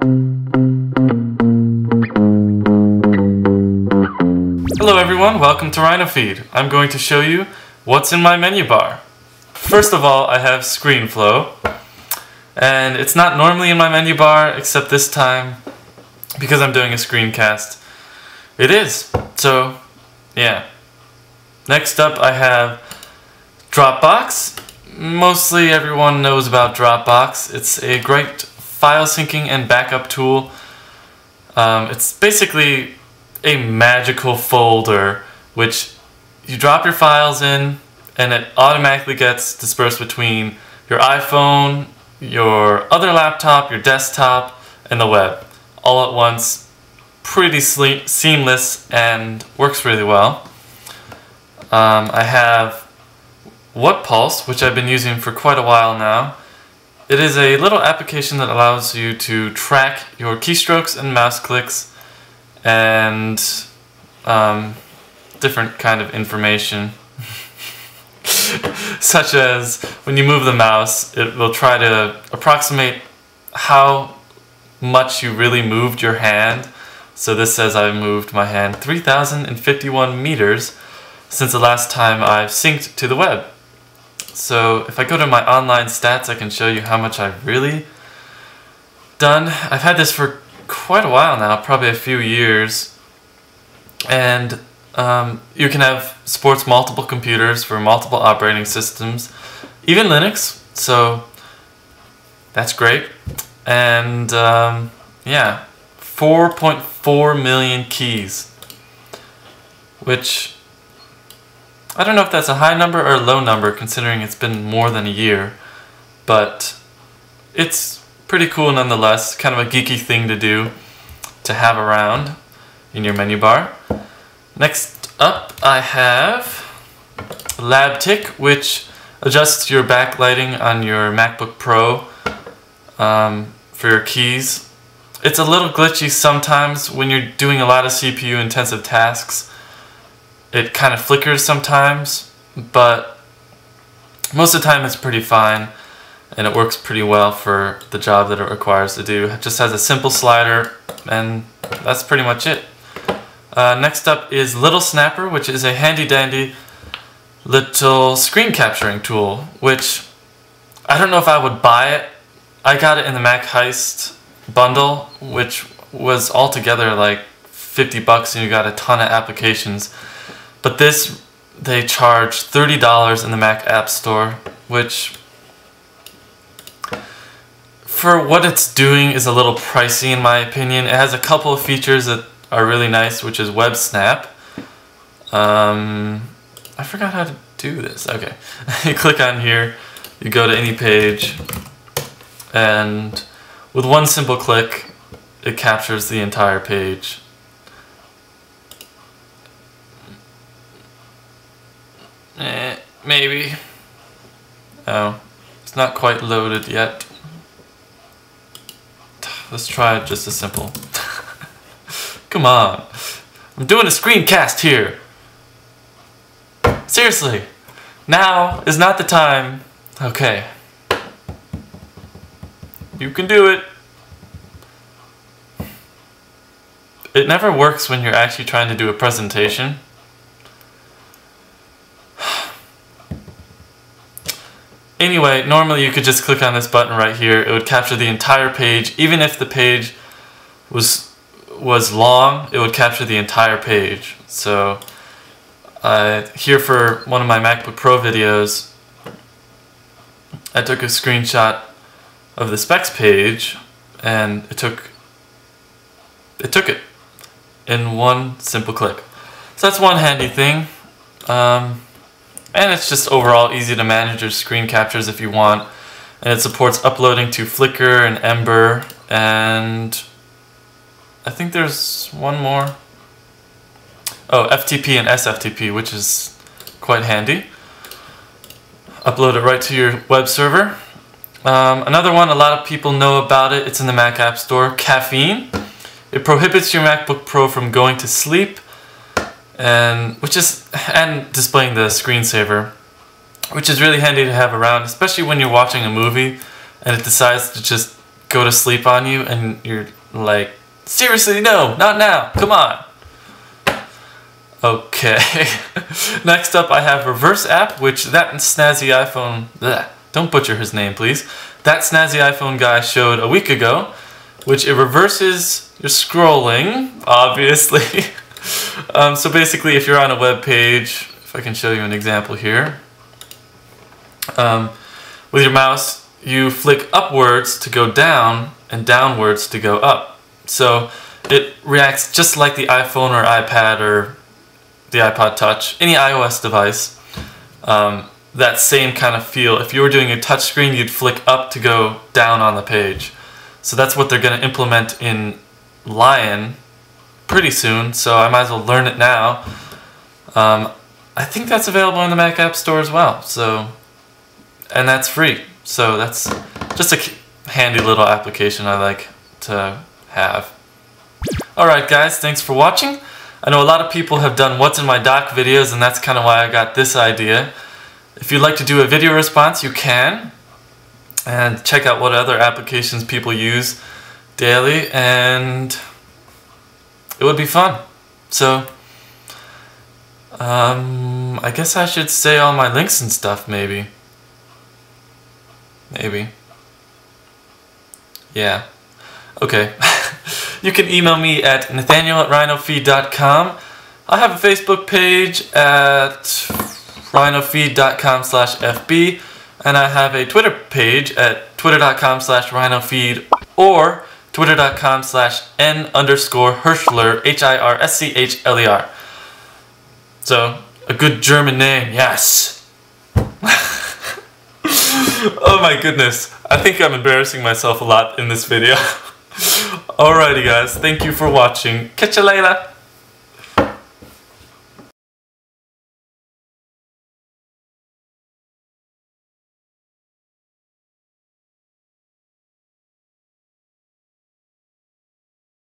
Hello everyone, welcome to Rhinofeed. I'm going to show you what's in my menu bar. First of all, I have ScreenFlow, and it's not normally in my menu bar, except this time, because I'm doing a screencast, it is. So, yeah. Next up, I have Dropbox. Mostly everyone knows about Dropbox. It's a great file syncing and backup tool. It's basically a magical folder which you drop your files in and it automatically gets dispersed between your iPhone, your other laptop, your desktop, and the web all at once. Pretty seamless and works really well. I have WhatPulse, which I've been using for quite a while now. It is a little application that allows you to track your keystrokes and mouse clicks and different kind of information such as when you move the mouse, it will try to approximate how much you really moved your hand. So this says I moved my hand 3,051 meters since the last time I've synced to the web. So if I go to my online stats, I can show you how much I've really done. I've had this for quite a while now, probably a few years, and you can have supports multiple computers for multiple operating systems, even Linux, so that's great. And yeah, 4.4 million keys, which I don't know if that's a high number or a low number considering it's been more than a year, but it's pretty cool nonetheless, kind of a geeky thing to do, to have around in your menu bar. Next up I have LabTick, which adjusts your backlighting on your MacBook Pro for your keys. It's a little glitchy sometimes when you're doing a lot of CPU intensive tasks. It kind of flickers sometimes, but most of the time it's pretty fine. And it works pretty well for the job that it requires to do. It just has a simple slider, and that's pretty much it. Next up is Little Snapper, which is a handy-dandy little screen capturing tool, which I don't know if I would buy it. I got it in the Mac Heist bundle, which was altogether like $50 and you got a ton of applications. But this, they charge $30 in the Mac App Store, which for what it's doing is a little pricey in my opinion. It has a couple of features that are really nice, which is web snap. I forgot how to do this. Okay, you click on here, you go to any page, and with one simple click, it captures the entire page. Maybe. Oh, it's not quite loaded yet. Let's try just a simple. Come on. I'm doing a screencast here. Seriously. Now is not the time. Okay. You can do it. It never works when you're actually trying to do a presentation. Anyway, normally you could just click on this button right here. It would capture the entire page. Even if the page was long, it would capture the entire page. So here for one of my MacBook Pro videos, I took a screenshot of the specs page, and it took it in one simple click. So that's one handy thing. And it's just overall easy to manage your screen captures if you want. And it supports uploading to Flickr and Ember, and I think there's one more. Oh, FTP and SFTP, which is quite handy. Upload it right to your web server. Another one a lot of people know about it, it's in the Mac App Store, Caffeine. It prohibits your MacBook Pro from going to sleep, and displaying the screensaver, which is really handy to have around, especially when you're watching a movie and it decides to just go to sleep on you, and you're like, seriously, no, not now, come on. Okay, next up I have Reverse App, which that snazzy iPhone, bleh, don't butcher his name please, that snazzy iPhone guy showed a week ago, which it reverses your scrolling, obviously. So basically if you're on a web page, if I can show you an example here, with your mouse you flick upwards to go down and downwards to go up. So it reacts just like the iPhone or iPad or the iPod Touch, any iOS device, that same kind of feel. If you were doing a touch screen, you'd flick up to go down on the page. So that's what they're going to implement in Lion pretty soon, so I might as well learn it now. I think that's available in the Mac App Store as well, so, and that's free. So that's just a handy little application I like to have. Alright guys, thanks for watching. I know a lot of people have done what's in my doc videos, and that's kind of why I got this idea. If you'd like to do a video response, you can. And check out what other applications people use daily, and it would be fun. So, I guess I should say all my links and stuff, maybe. Maybe. Yeah. Okay. You can email me at nathaniel@rhinofeed.com. I have a Facebook page at rhinofeed.com/FB, and I have a Twitter page at twitter.com/rhinofeed or twitter.com/n_Hirschler, H-I-R-S-C-H-L-E-R. So, a good German name, yes. Oh my goodness, I think I'm embarrassing myself a lot in this video. Alrighty guys, thank you for watching. Catch you later!